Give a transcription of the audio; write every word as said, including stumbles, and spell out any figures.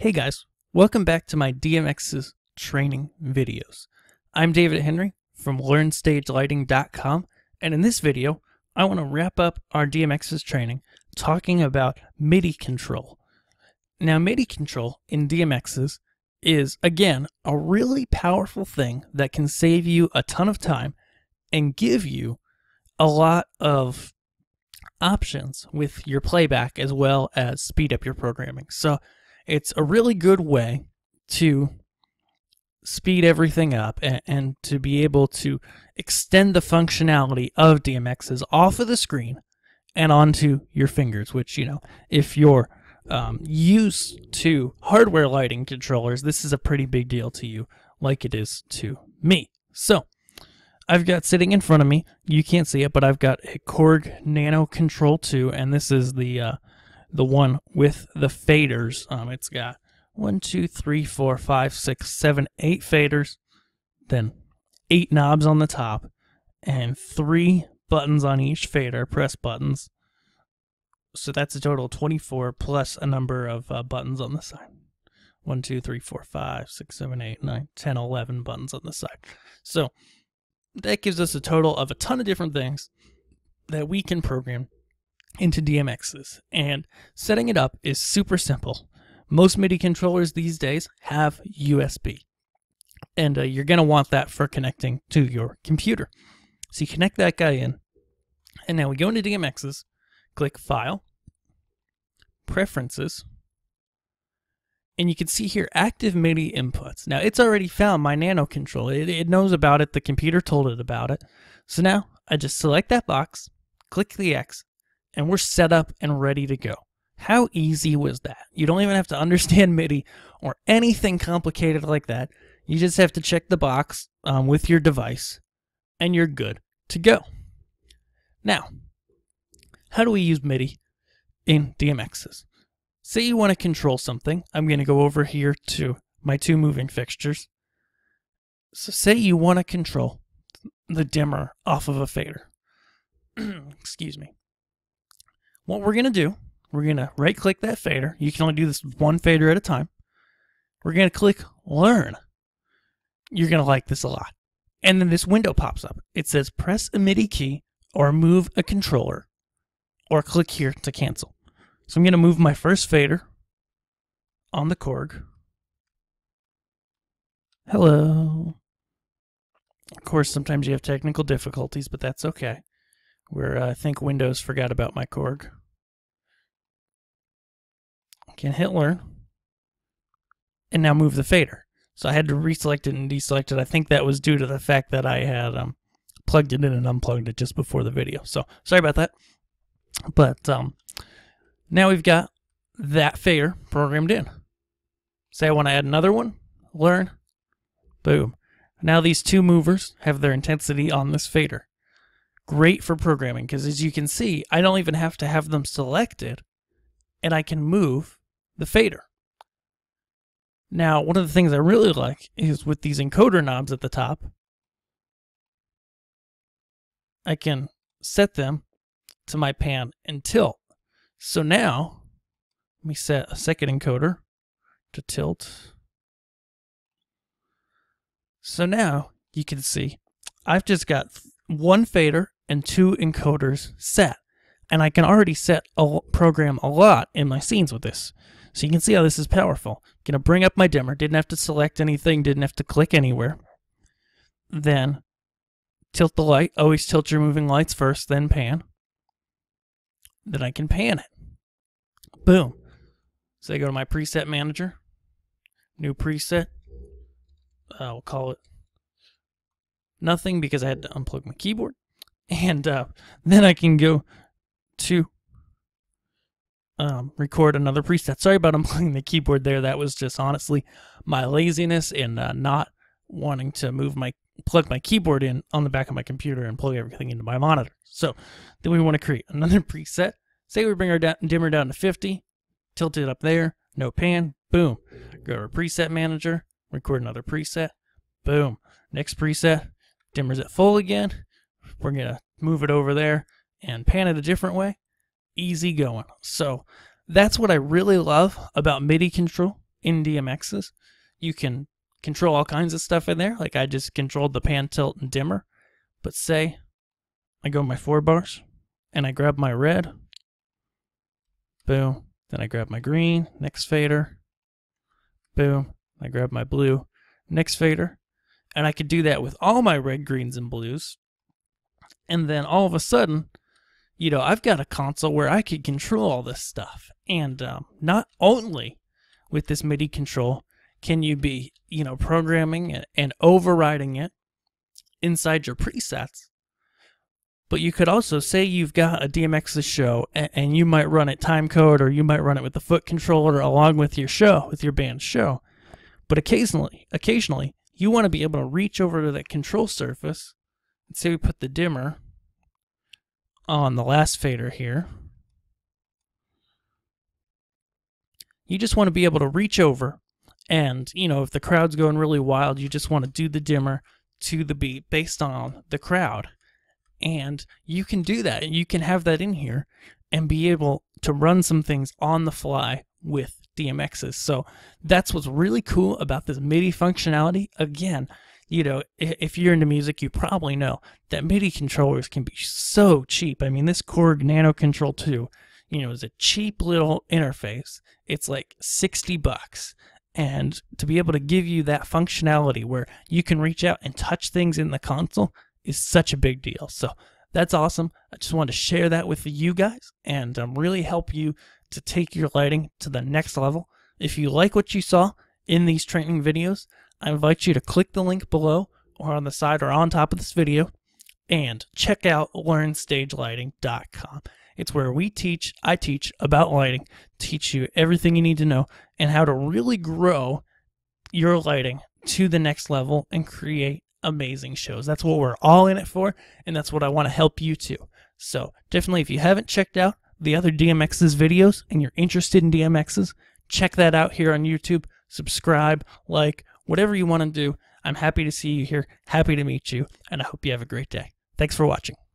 Hey guys, welcome back to my D M X I S training videos. I'm David Henry from Learn Stage Lighting dot com, and in this video, I want to wrap up our D M X I S training talking about MIDI control. Now, MIDI control in D M X I S is, again, a really powerful thing that can save you a ton of time and give you a lot of options with your playback as well as speed up your programming. So it's a really good way to speed everything up and, and to be able to extend the functionality of D M X I S off of the screen and onto your fingers, which, you know, if you're um, used to hardware lighting controllers, this is a pretty big deal to you, like it is to me. So I've got sitting in front of me, you can't see it, but I've got a Korg Nano Control two, and this is the uh, the one with the faders. Um, it's got one, two, three, four, five, six, seven, eight faders, then eight knobs on the top, and three buttons on each fader, press buttons. So that's a total of twenty-four plus a number of uh, buttons on the side. One, two, three, four, five, six, seven, eight, nine, ten, eleven buttons on the side. So that gives us a total of a ton of different things that we can program into D M X I S, and setting it up is super simple. Most MIDI controllers these days have U S B, and uh, you're going to want that for connecting to your computer. So you connect that guy in, and now we go into D M X I S, click File, Preferences, and you can see here active MIDI inputs. Now it's already found my Nano controller. It, it knows about it. The computer told it about it. So now I just select that box, click the X, and we're set up and ready to go. How easy was that? You don't even have to understand MIDI or anything complicated like that. You just have to check the box um, with your device, and you're good to go. Now, how do we use MIDI in D M X I S? Say you want to control something. I'm going to go over here to my two moving fixtures. So say you want to control the dimmer off of a fader. Excuse me. What we're going to do, we're going to right-click that fader. You can only do this one fader at a time. We're going to click Learn. You're going to like this a lot. And then this window pops up. It says press a MIDI key or move a controller or click here to cancel. So I'm going to move my first fader on the Korg. Hello. Of course, sometimes you have technical difficulties, but that's okay. Where uh, I think Windows forgot about my Korg. Can hit Learn, and now move the fader. So I had to reselect it and deselect it. I think that was due to the fact that I had um, plugged it in and unplugged it just before the video. So sorry about that. But um, now we've got that fader programmed in. Say I want to add another one, Learn, boom. Now these two movers have their intensity on this fader. Great for programming, because as you can see, I don't even have to have them selected, and I can move the fader. Now, one of the things I really like is with these encoder knobs at the top, I can set them to my pan and tilt. So now, let me set a second encoder to tilt. So now, you can see, I've just got one fader and two encoders set, and I can already set a program a lot in my scenes with this. So you can see how this is powerful. I'm gonna bring up my dimmer, didn't have to select anything, didn't have to click anywhere. Then tilt the light, always tilt your moving lights first, then pan. Then I can pan it. Boom. So I go to my preset manager, new preset, uh, we'll call it nothing because I had to unplug my keyboard. And uh, then I can go to um, record another preset. Sorry about unplugging the keyboard there. That was just honestly my laziness and uh, not wanting to move my plug my keyboard in on the back of my computer and plug everything into my monitor. So then we want to create another preset. Say we bring our da dimmer down to fifty, tilt it up there, no pan, boom. Go to our preset manager, record another preset, boom. Next preset, dimmer's at full again. We're gonna move it over there and pan it a different way. Easy going. So that's what I really love about MIDI control in D M X I S. You can control all kinds of stuff in there, like I just controlled the pan, tilt, and dimmer. But say I go my four bars and I grab my red, boom, then I grab my green, next fader, boom, I grab my blue, next fader, and I could do that with all my red, greens, and blues. And then all of a sudden, you know, I've got a console where I could control all this stuff. And um, not only with this MIDI control can you be, you know, programming and, and overriding it inside your presets, but you could also say you've got a D M X I S show and, and you might run it time code, or you might run it with the foot controller along with your show, with your band show. But occasionally, occasionally you want to be able to reach over to that control surface. Let's say we put the dimmer on the last fader here. You just want to be able to reach over and, you know, if the crowd's going really wild, you just want to do the dimmer to the beat based on the crowd. And you can do that, and you can have that in here and be able to run some things on the fly with D M X I S. So that's what's really cool about this MIDI functionality. Again, you know, if you're into music, you probably know that MIDI controllers can be so cheap. I mean, this Korg Nano Control two, you know, is a cheap little interface. It's like sixty bucks. And to be able to give you that functionality where you can reach out and touch things in the console is such a big deal. So that's awesome. I just wanted to share that with you guys and um, really help you to take your lighting to the next level. If you like what you saw in these training videos, I invite you to click the link below or on the side or on top of this video and check out Learn Stage Lighting dot com. It's where we teach, I teach about lighting, teach you everything you need to know and how to really grow your lighting to the next level and create amazing shows. That's what we're all in it for, and that's what I want to help you to. So definitely, if you haven't checked out the other D M X I S videos and you're interested in D M X I S, check that out here on YouTube. Subscribe, like, whatever you want to do. I'm happy to see you here, happy to meet you, and I hope you have a great day. Thanks for watching.